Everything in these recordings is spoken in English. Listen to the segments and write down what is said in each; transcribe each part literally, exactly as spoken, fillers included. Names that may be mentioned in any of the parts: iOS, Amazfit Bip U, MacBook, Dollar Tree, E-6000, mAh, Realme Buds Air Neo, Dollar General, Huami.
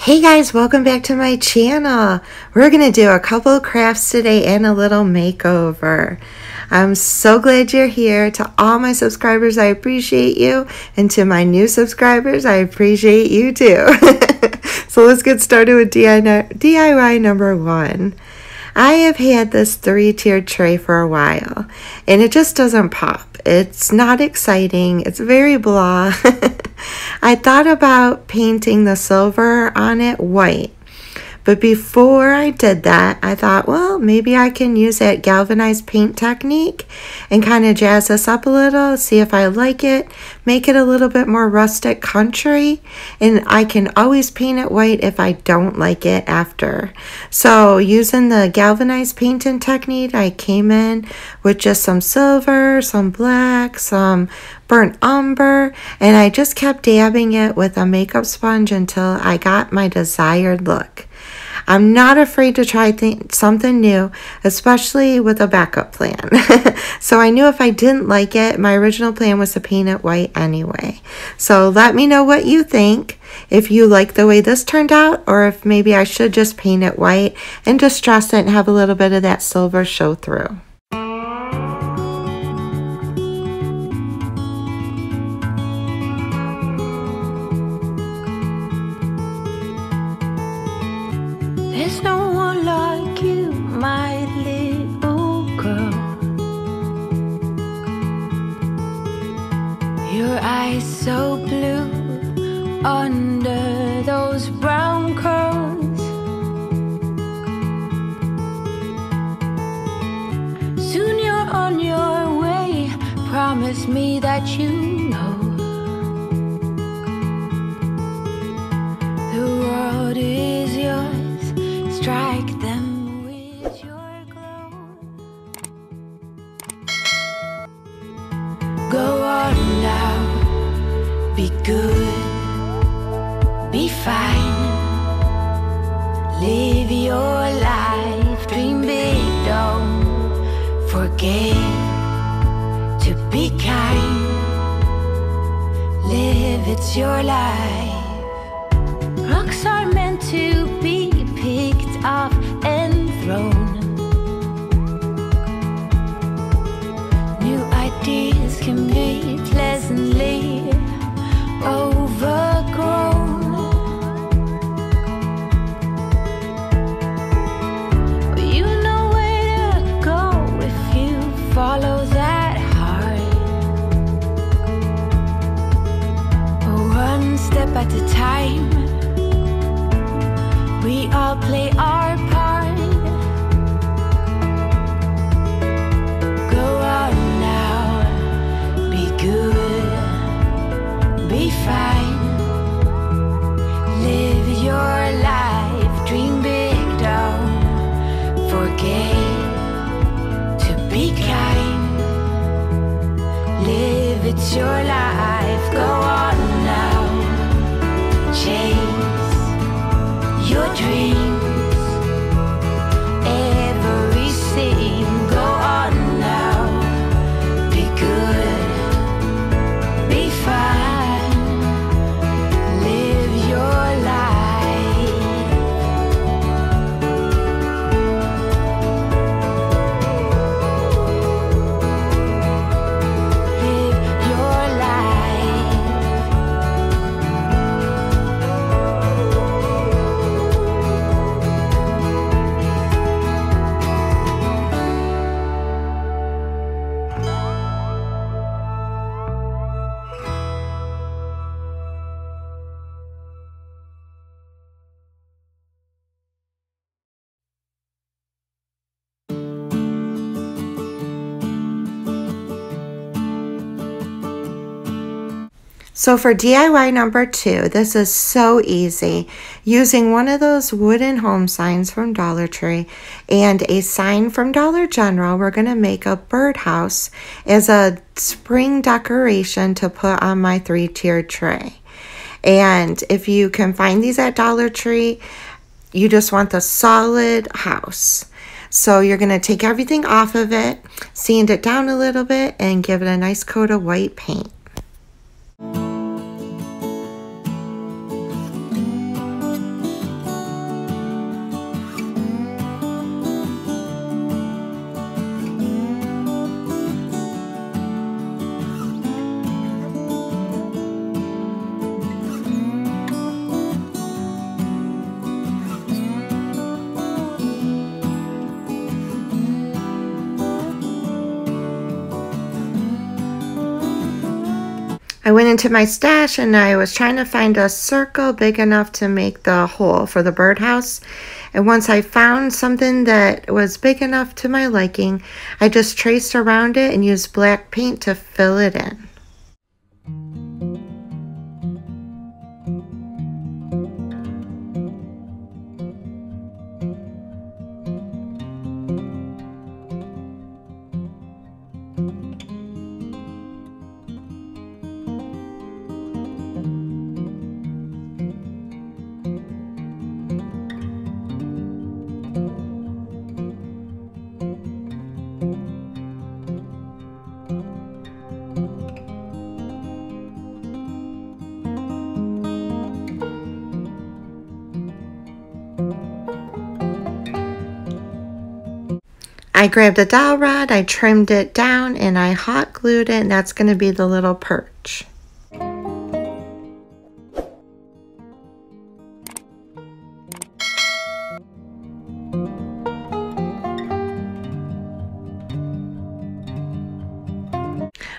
Hey guys, welcome back to my channel. We're gonna do a couple crafts today and a little makeover. I'm so glad you're here. To all my subscribers, I appreciate you, and to my new subscribers, I appreciate you too. So let's get started with D I Y number one. I have had this three-tiered tray for a while, and it just doesn't pop. It's not exciting. It's very blah. I thought about painting the silver on it white, but before I did that, I thought, well, maybe I can use that galvanized paint technique and kind of jazz this up a little, see if I like it, make it a little bit more rustic country, and I can always paint it white if I don't like it after. So using the galvanized painting technique, I came in with just some silver, some black, some burnt umber, and I just kept dabbing it with a makeup sponge until I got my desired look. I'm not afraid to try th something new, especially with a backup plan. So I knew if I didn't like it, my original plan was to paint it white anyway. So let me know what you think, if you like the way this turned out, or if maybe I should just paint it white and distress it and have a little bit of that silver show through. There's no one like you, my little girl. Your eyes so blue under those brown curls. Soon you're on your way. Promise me that you know the world is yours. Strike them with your glow. Go on now, be good, be fine. Live your life, dream big, don't forget to be kind. Live, it's your life. Rocks are meant to be picked up and thrown. New ideas can be pleasantly overgrown. But you know where to go if you follow that heart. But one step at a time, we all play our part. Go out now, be good, be fine. Live your life, dream big, don't forget to be kind. Live, it's your life. Go on now, change your dreams, every scene. Go on now, be good, be fine. Live your life. Live your So for D I Y number two, this is so easy. Using one of those wooden home signs from Dollar Tree and a sign from Dollar General, we're gonna make a birdhouse as a spring decoration to put on my three-tiered tray. And if you can find these at Dollar Tree, you just want the solid house. So you're gonna take everything off of it, sand it down a little bit, and give it a nice coat of white paint. I went into my stash and I was trying to find a circle big enough to make the hole for the birdhouse. And once I found something that was big enough to my liking, I just traced around it and used black paint to fill it in. I grabbed a dowel rod, I trimmed it down, and I hot glued it, and that's going to be the little perch.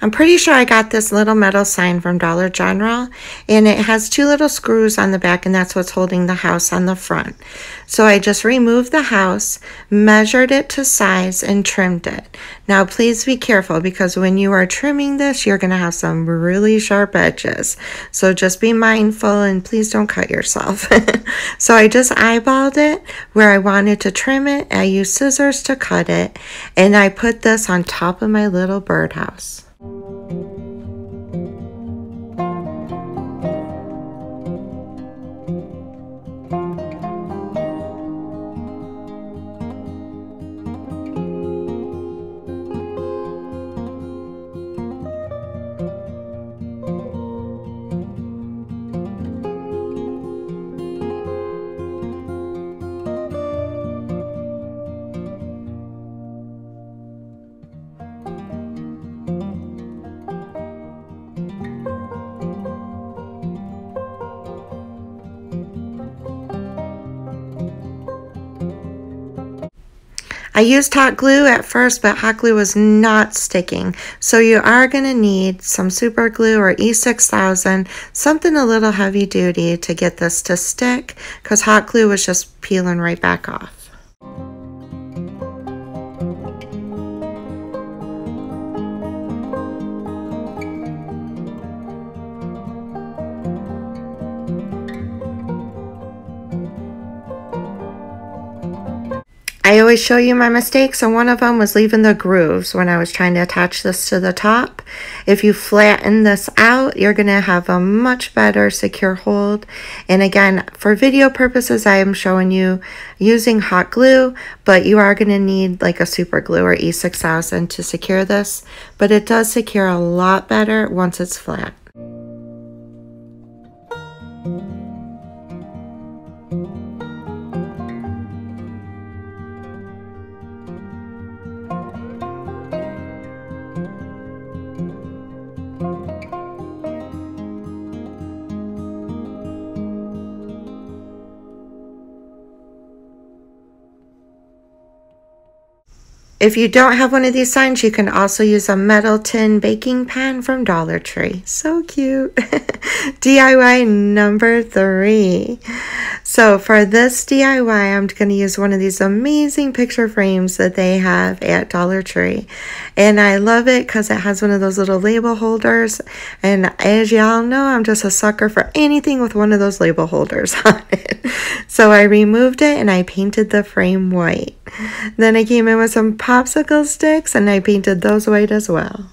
I'm pretty sure I got this little metal sign from Dollar General, and it has two little screws on the back, and that's what's holding the house on the front. So I just removed the house, measured it to size, and trimmed it. Now please be careful, because when you are trimming this, you're going to have some really sharp edges. So just be mindful and please don't cut yourself. So I just eyeballed it where I wanted to trim it. I used scissors to cut it, and I put this on top of my little birdhouse. I used hot glue at first, but hot glue was not sticking. So you are going to need some super glue or E six thousand, something a little heavy duty to get this to stick, because hot glue was just peeling right back off. I always show you my mistakes, and one of them was leaving the grooves when I was trying to attach this to the top. If you flatten this out, you're going to have a much better secure hold. And again, for video purposes, I am showing you using hot glue, but you are going to need like a super glue or E six thousand to secure this. But it does secure a lot better once it's flat. If you don't have one of these signs, you can also use a metal tin baking pan from Dollar Tree. So cute. D I Y number three. So for this D I Y, I'm going to use one of these amazing picture frames that they have at Dollar Tree. And I love it because it has one of those little label holders. And as y'all know, I'm just a sucker for anything with one of those label holders on it. So I removed it and I painted the frame white. Then I came in with some popsicle sticks and I painted those white as well.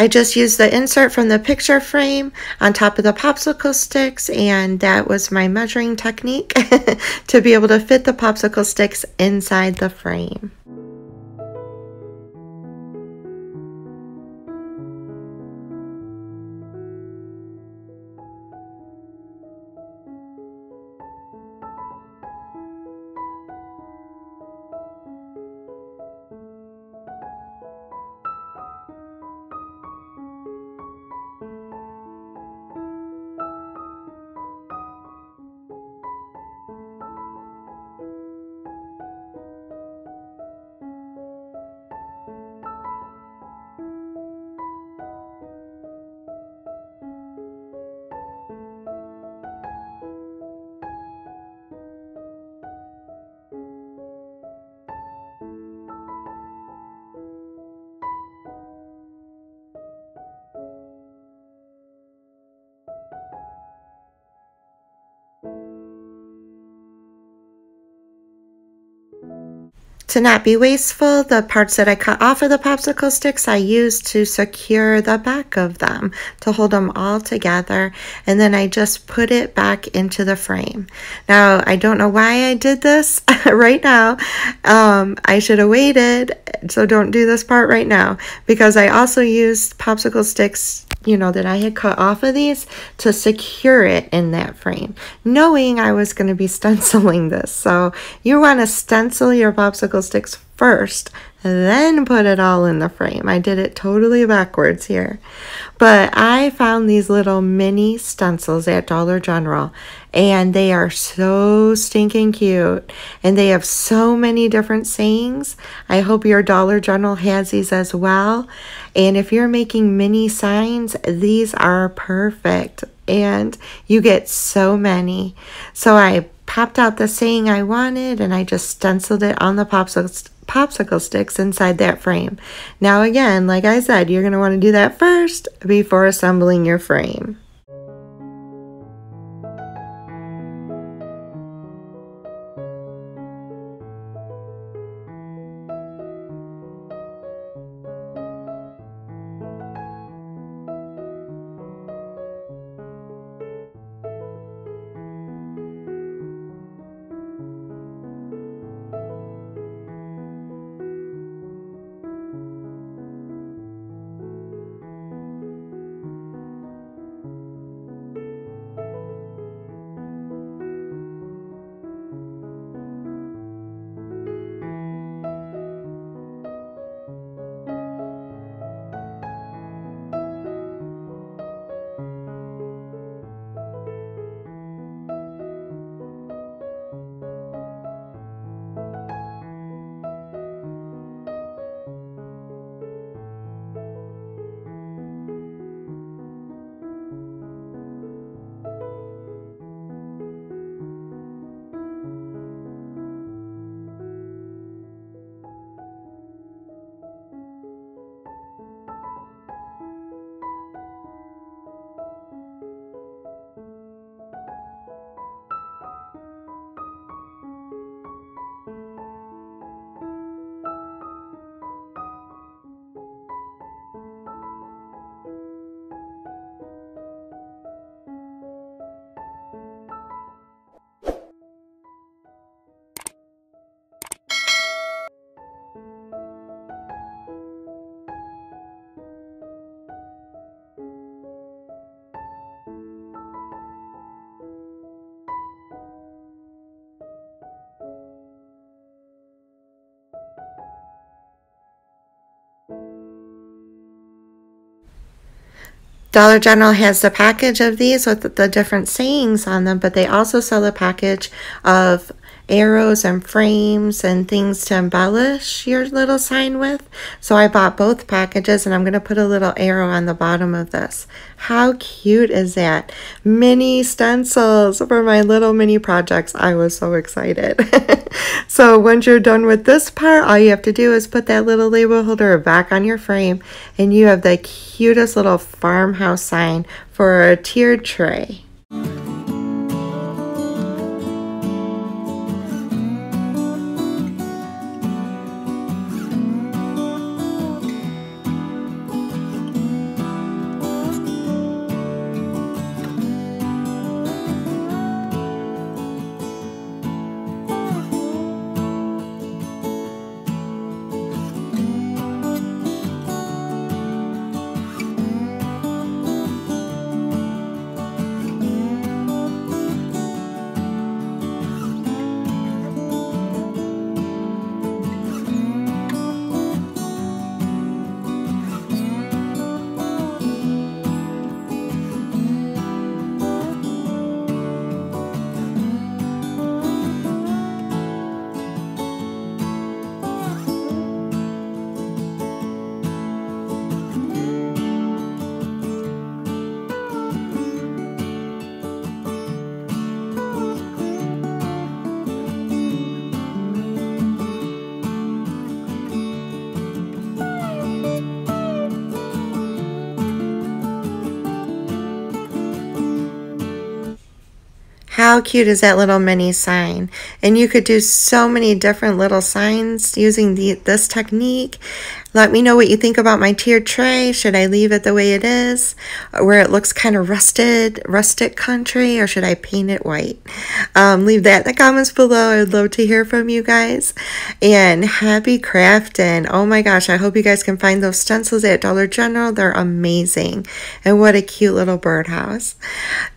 I just used the insert from the picture frame on top of the popsicle sticks, and that was my measuring technique to be able to fit the popsicle sticks inside the frame. To not be wasteful, the parts that I cut off of the popsicle sticks I used to secure the back of them to hold them all together, and then I just put it back into the frame. Now, I don't know why I did this right now. Um, I should have waited, so don't do this part right now, because I also used popsicle sticks, you know, that I had cut off of these to secure it in that frame, knowing I was going to be stenciling this. So you want to stencil your popsicle sticks first, then put it all in the frame. I did it totally backwards here. But I found these little mini stencils at Dollar General, and they are so stinking cute, and they have so many different sayings. I hope your Dollar General has these as well. And if you're making mini signs, these are perfect, and you get so many. So I popped out the saying I wanted, and I just stenciled it on the popsicle stick popsicle sticks inside that frame. Now again, like I said, you're going to want to do that first before assembling your frame. Dollar General has the package of these with the different sayings on them, but they also sell a package of arrows and frames and things to embellish your little sign with. So I bought both packages, and I'm going to put a little arrow on the bottom of this. How cute is that? Mini stencils for my little mini projects. I was so excited. So once you're done with this part, all you have to do is put that little label holder back on your frame, and you have the cutest little farmhouse sign for a tiered tray. How cute is that little mini sign? And you could do so many different little signs using the, this technique. Let me know what you think about my tiered tray. Should I leave it the way it is, where it looks kind of rusted, rustic country, or should I paint it white? Um, leave that in the comments below. I would love to hear from you guys. And happy crafting. Oh my gosh, I hope you guys can find those stencils at Dollar General. They're amazing. And what a cute little birdhouse.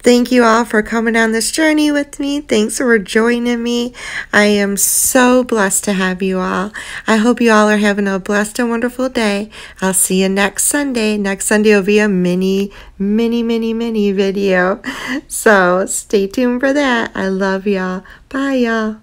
Thank you all for coming on this journey with me. Thanks for joining me. I am so blessed to have you all. I hope you all are having a blessed and wonderful wonderful day. I'll see you next Sunday. Next Sunday will be a mini, mini, mini, mini video. So stay tuned for that. I love y'all. Bye, y'all.